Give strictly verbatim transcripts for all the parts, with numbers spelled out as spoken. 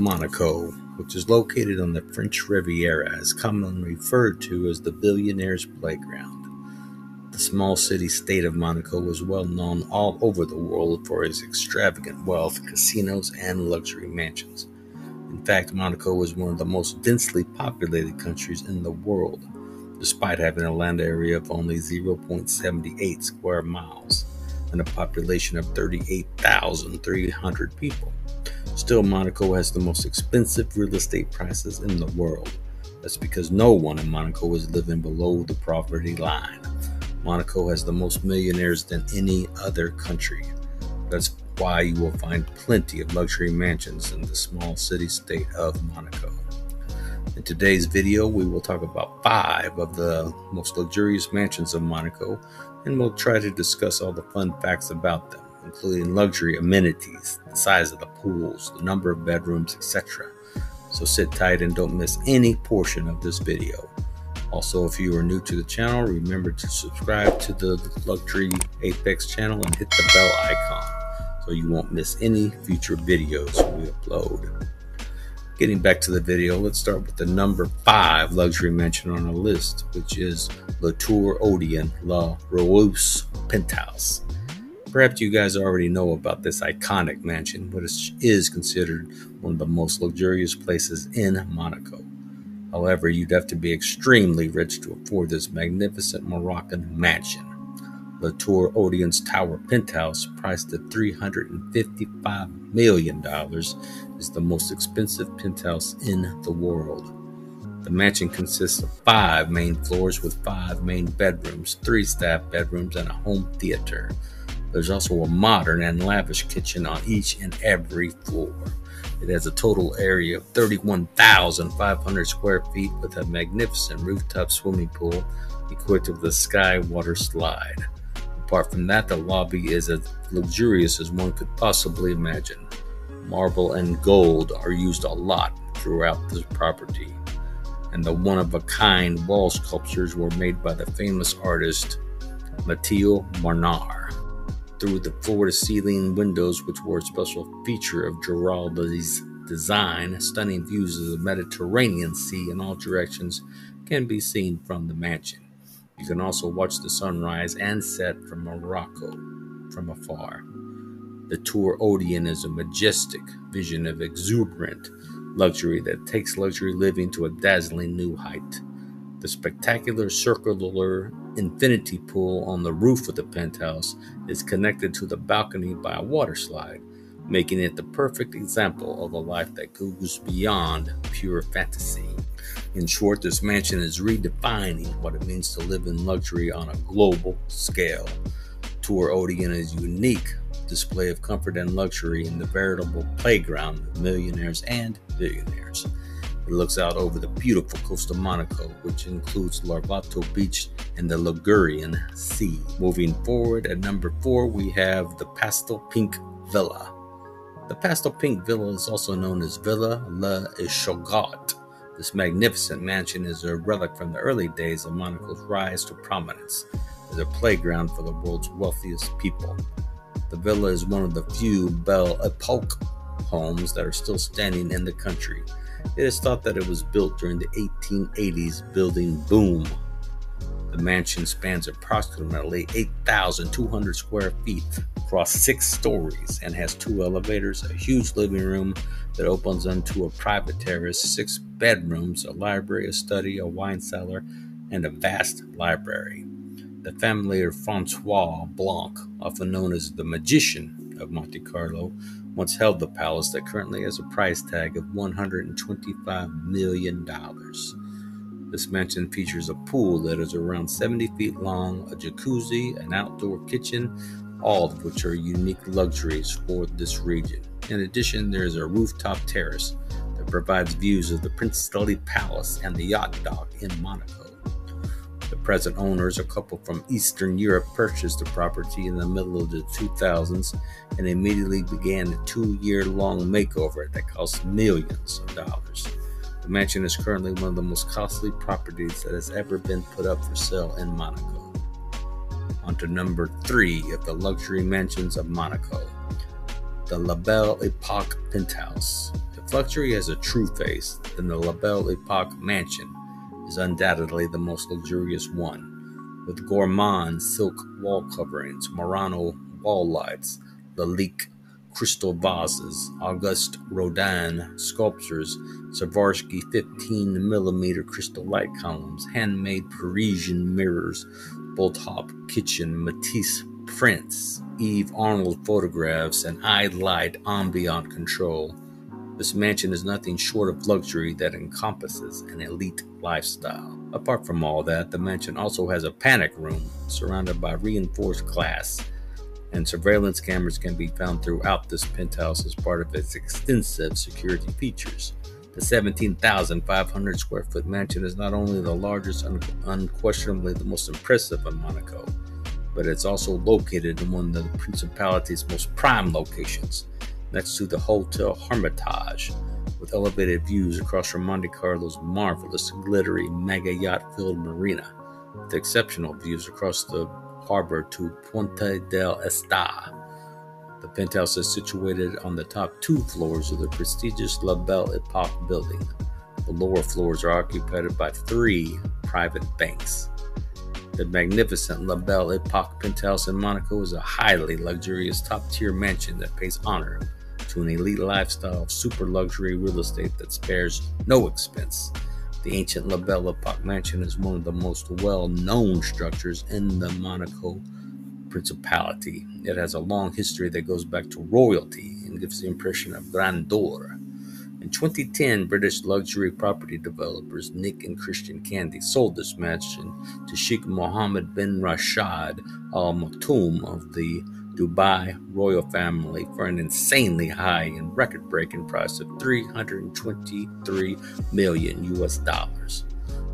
Monaco, which is located on the French Riviera, is commonly referred to as the billionaire's playground. The small city state of Monaco was well known all over the world for its extravagant wealth, casinos, and luxury mansions. In fact, Monaco was one of the most densely populated countries in the world, despite having a land area of only zero point seven eight square miles and a population of thirty-eight thousand three hundred people. Still, Monaco has the most expensive real estate prices in the world. That's because no one in Monaco is living below the poverty line. Monaco has the most millionaires than any other country. That's why you will find plenty of luxury mansions in the small city-state of Monaco. In today's video, we will talk about five of the most luxurious mansions of Monaco, and we'll try to discuss all the fun facts about them, including luxury amenities, the size of the pools, the number of bedrooms, et cetera. So sit tight and don't miss any portion of this video. Also, if you are new to the channel, remember to subscribe to the Luxury Apex channel and hit the bell icon so you won't miss any future videos we upload. Getting back to the video, let's start with the number five luxury mansion on our list, which is La Tour Odeon, La Rose Penthouse. Perhaps you guys already know about this iconic mansion, but it is considered one of the most luxurious places in Monaco. However, you'd have to be extremely rich to afford this magnificent Moroccan mansion. La Tour Odeon's tower penthouse, priced at three hundred fifty-five million dollars, is the most expensive penthouse in the world. The mansion consists of five main floors with five main bedrooms, three staff bedrooms, and a home theater. There's also a modern and lavish kitchen on each and every floor. It has a total area of thirty-one thousand five hundred square feet with a magnificent rooftop swimming pool equipped with a sky water slide. Apart from that, the lobby is as luxurious as one could possibly imagine. Marble and gold are used a lot throughout this property, and the one-of-a-kind wall sculptures were made by the famous artist Mathieu Marnard. Through the floor-to-ceiling windows, which were a special feature of Giraldi's design, stunning views of the Mediterranean Sea in all directions can be seen from the mansion. You can also watch the sunrise and set from Morocco from afar. The Tour Odeon is a majestic vision of exuberant luxury that takes luxury living to a dazzling new height. The spectacular circular infinity pool on the roof of the penthouse is connected to the balcony by a water slide, making it the perfect example of a life that goes beyond pure fantasy. In short, this mansion is redefining what it means to live in luxury on a global scale. Tour Odeon is a unique display of comfort and luxury in the veritable playground of millionaires and billionaires. It looks out over the beautiful coast of Monaco, which includes Larvotto Beach and the Ligurian Sea. Moving forward, at number four, we have the Pastel Pink Villa. The Pastel Pink Villa is also known as Villa Le Eschogat. This magnificent mansion is a relic from the early days of Monaco's rise to prominence as a playground for the world's wealthiest people. The villa is one of the few Belle Epoque homes that are still standing in the country. It is thought that it was built during the eighteen eighties building boom. The mansion spans approximately eight thousand two hundred square feet across six stories and has two elevators, a huge living room that opens onto a private terrace, six bedrooms, a library, a study, a wine cellar, and a vast library. The family of Francois Blanc, often known as the Magician of Monte Carlo, once held the palace that currently has a price tag of one hundred twenty-five million dollars. This mansion features a pool that is around seventy feet long, a jacuzzi, an outdoor kitchen, all of which are unique luxuries for this region. In addition, there is a rooftop terrace that provides views of the princely palace and the yacht dock in Monaco. The present owners, a couple from Eastern Europe, purchased the property in the middle of the two thousands and immediately began a two-year-long makeover that cost millions of dollars. The mansion is currently one of the most costly properties that has ever been put up for sale in Monaco. On to number three of the luxury mansions of Monaco. the La Belle Epoque penthouse. If luxury has a true face, then the La Belle Epoque mansion is undoubtedly the most luxurious one, with gourmand silk wall coverings, Murano wall lights, Lalique crystal vases, Auguste Rodin sculptures, Savarsky fifteen millimeter crystal light columns, handmade Parisian mirrors, Boltop kitchen, Matisse prints, Eve Arnold photographs, and eye-light ambient control. This mansion is nothing short of luxury that encompasses an elite lifestyle. Apart from all that, the mansion also has a panic room surrounded by reinforced glass, and surveillance cameras can be found throughout this penthouse as part of its extensive security features. The seventeen thousand five hundred square foot mansion is not only the largest and unquestionably the most impressive in Monaco, but it's also located in one of the principality's most prime locations, next to the Hotel Hermitage, with elevated views across from Monte Carlo's marvelous, glittery, mega yacht-filled marina, with exceptional views across the harbor to Punta del Este. The penthouse is situated on the top two floors of the prestigious La Belle Epoque building. The lower floors are occupied by three private banks. The magnificent La Belle Epoque penthouse in Monaco is a highly luxurious top-tier mansion that pays honor to an elite lifestyle of super luxury real estate that spares no expense. The ancient La Belle Epoque mansion is one of the most well-known structures in the Monaco Principality. It has a long history that goes back to royalty and gives the impression of grandeur. In twenty ten, British luxury property developers Nick and Christian Candy sold this mansion to Sheikh Mohammed bin Rashid Al Maktoum of the Dubai royal family for an insanely high and record-breaking price of three hundred twenty-three million U S dollars.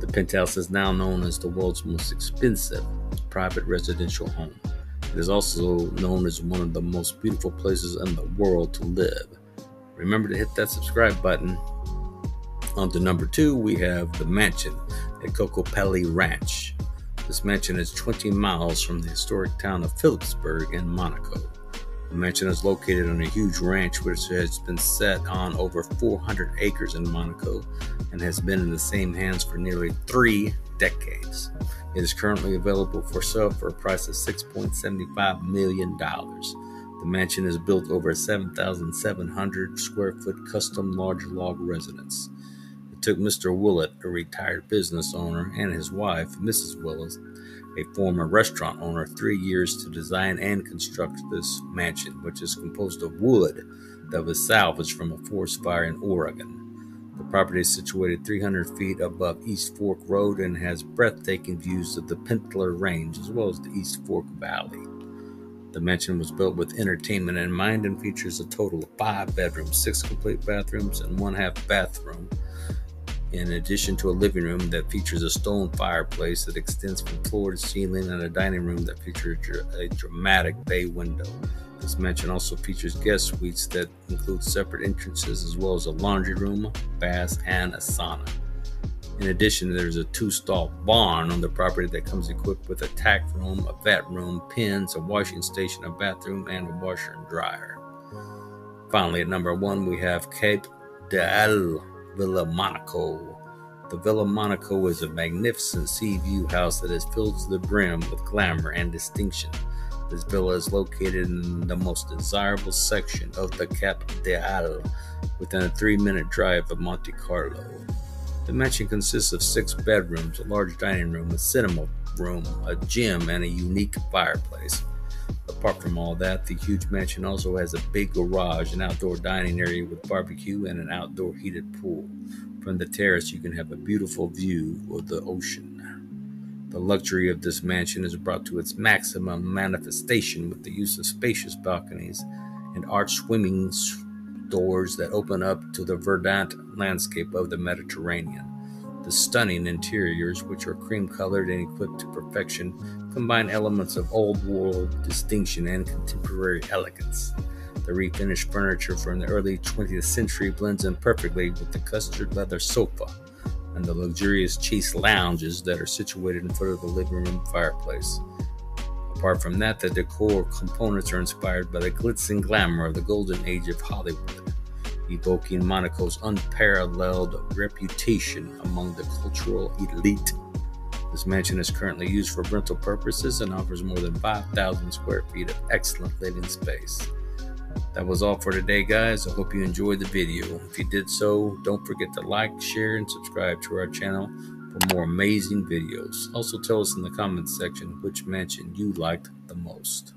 The penthouse is now known as the world's most expensive private residential home. It is also known as one of the most beautiful places in the world to live. Remember to hit that subscribe button. On to number two, we have the mansion at Cocopelli Ranch. This mansion is twenty miles from the historic town of Philipsburg in Monaco. The mansion is located on a huge ranch which has been set on over four hundred acres in Monaco and has been in the same hands for nearly three decades. It is currently available for sale for a price of six point seven five million dollars. The mansion is built over a seven thousand seven hundred square foot custom large log residence. Took Mister Willett, a retired business owner, and his wife, Missus Willis, a former restaurant owner, three years to design and construct this mansion, which is composed of wood that was salvaged from a forest fire in Oregon. The property is situated three hundred feet above East Fork Road and has breathtaking views of the Pintler Range as well as the East Fork Valley. The mansion was built with entertainment in mind and features a total of five bedrooms, six complete bathrooms, and one half bathroom, in addition to a living room that features a stone fireplace that extends from floor to ceiling and a dining room that features a dramatic bay window. This mansion also features guest suites that include separate entrances as well as a laundry room, bath, and a sauna. In addition, there's a two-stall barn on the property that comes equipped with a tack room, a vet room, pens, a washing station, a bathroom, and a washer and dryer. Finally, at number one, we have Cap d'Ail Villa Monaco. The Villa Monaco is a magnificent sea view house that is filled to the brim with glamour and distinction. This villa is located in the most desirable section of the Cap d'Ail, within a three-minute drive of Monte Carlo. The mansion consists of six bedrooms, a large dining room, a cinema room, a gym, and a unique fireplace. Apart from all that, the huge mansion also has a big garage, an outdoor dining area with barbecue, and an outdoor heated pool. From the terrace, you can have a beautiful view of the ocean. The luxury of this mansion is brought to its maximum manifestation with the use of spacious balconies and arched swimming doors that open up to the verdant landscape of the Mediterranean. The stunning interiors, which are cream-colored and equipped to perfection, combine elements of old-world distinction and contemporary elegance. The refinished furniture from the early twentieth century blends in perfectly with the custard leather sofa and the luxurious chaise lounges that are situated in front of the living room fireplace. Apart from that, the decor components are inspired by the glitz and glamour of the golden age of Hollywood, evoking Monaco's unparalleled reputation among the cultural elite. This mansion is currently used for rental purposes and offers more than five thousand square feet of excellent living space. That was all for today, guys. I hope you enjoyed the video. If you did so, don't forget to like, share, and subscribe to our channel for more amazing videos. Also, tell us in the comments section which mansion you liked the most.